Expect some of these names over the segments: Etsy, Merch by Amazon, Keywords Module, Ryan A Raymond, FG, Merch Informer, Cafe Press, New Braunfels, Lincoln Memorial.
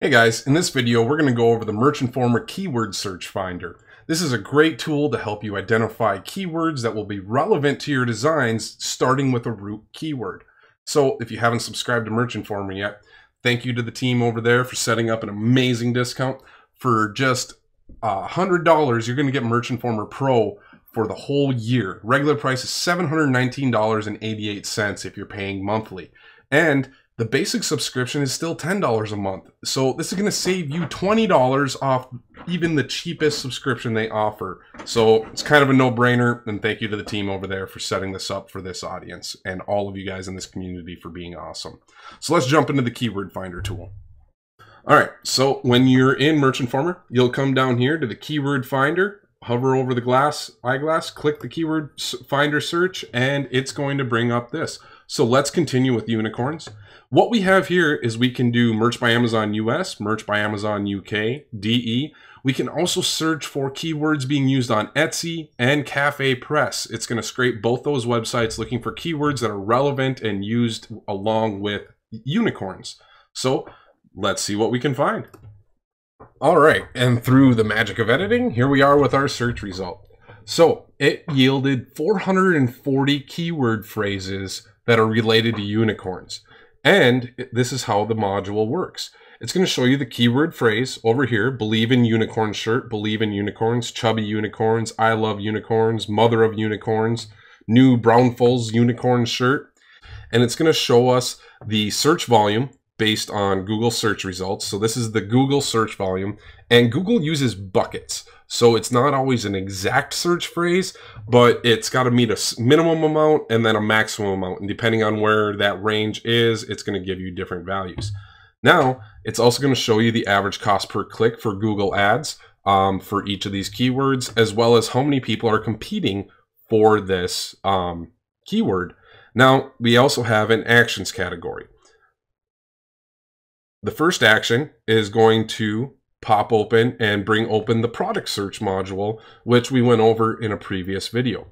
Hey guys, in this video we're going to go over the Merch Informer keyword search finder. This is a great tool to help you identify keywords that will be relevant to your designs, starting with a root keyword. So if you haven't subscribed to Merch Informer yet, thank you to the team over there for setting up an amazing discount. For just $100 you're going to get Merch Informer Pro for the whole year. Regular price is $719.88 if you're paying monthly, and the basic subscription is still $10 a month. So this is going to save you $20 off even the cheapest subscription they offer. So it's kind of a no-brainer, and thank you to the team over there for setting this up for this audience and all of you guys in this community for being awesome. So let's jump into the keyword finder tool. All right, so when you're in Merch Informer, you'll come down here to the keyword finder, hover over the eyeglass, click the keyword finder search, and it's going to bring up this. So let's continue with unicorns. What we have here is we can do Merch by Amazon US, Merch by Amazon UK, DE. We can also search for keywords being used on Etsy and Cafe Press. It's going to scrape both those websites looking for keywords that are relevant and used along with unicorns. So let's see what we can find. All right, and through the magic of editing, here we are with our search result. So it yielded 440 keyword phrases that are related to unicorns. And this is how the module works. It's going to show you the keyword phrase over here: believe in unicorn shirt, believe in unicorns, chubby unicorns, I love unicorns, mother of unicorns, new Braunfels unicorn shirt. And it's going to show us the search volume based on Google search results. So this is the Google search volume, and Google uses buckets. So it's not always an exact search phrase, but it's got to meet a minimum amount and then a maximum amount. And depending on where that range is, it's going to give you different values. Now, it's also going to show you the average cost per click for Google ads for each of these keywords, as well as how many people are competing for this keyword. Now, we also have an actions category. The first action is going to pop open and bring open the product search module, which we went over in a previous video.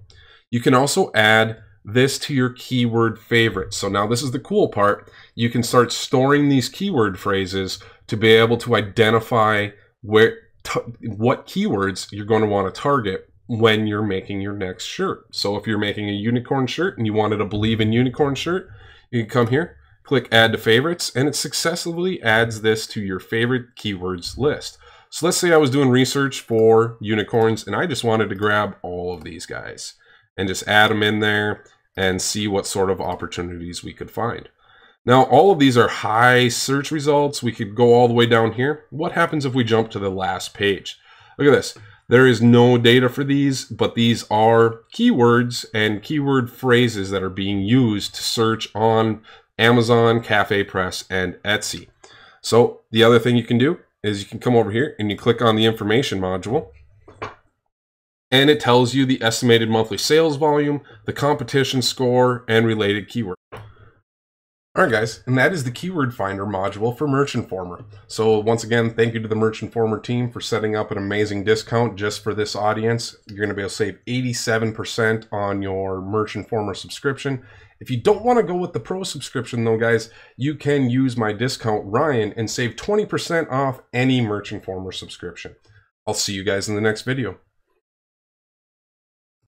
You can also add this to your keyword favorites. So now this is the cool part. You can start storing these keyword phrases to be able to identify what keywords you're going to want to target when you're making your next shirt. So if you're making a unicorn shirt and you wanted a believe in unicorn shirt, you can come here, click add to favorites, and it successively adds this to your favorite keywords list. So let's say I was doing research for unicorns and I just wanted to grab all of these guys and just add them in there and see what sort of opportunities we could find. Now, all of these are high search results. We could go all the way down here. What happens if we jump to the last page? Look at this. There is no data for these, but these are keywords and keyword phrases that are being used to search on Amazon, Cafe Press, and Etsy. So the other thing you can do is you can come over here and you click on the information module, and it tells you the estimated monthly sales volume, the competition score, and related keyword. All right, guys, and that is the keyword finder module for Merch Informer. So once again, thank you to the Merch Informer team for setting up an amazing discount just for this audience. You're going to be able to save 87% on your Merch Informer subscription. If you don't want to go with the pro subscription though, guys, you can use my discount Ryan and save 20% off any Merch Informer subscription. I'll see you guys in the next video.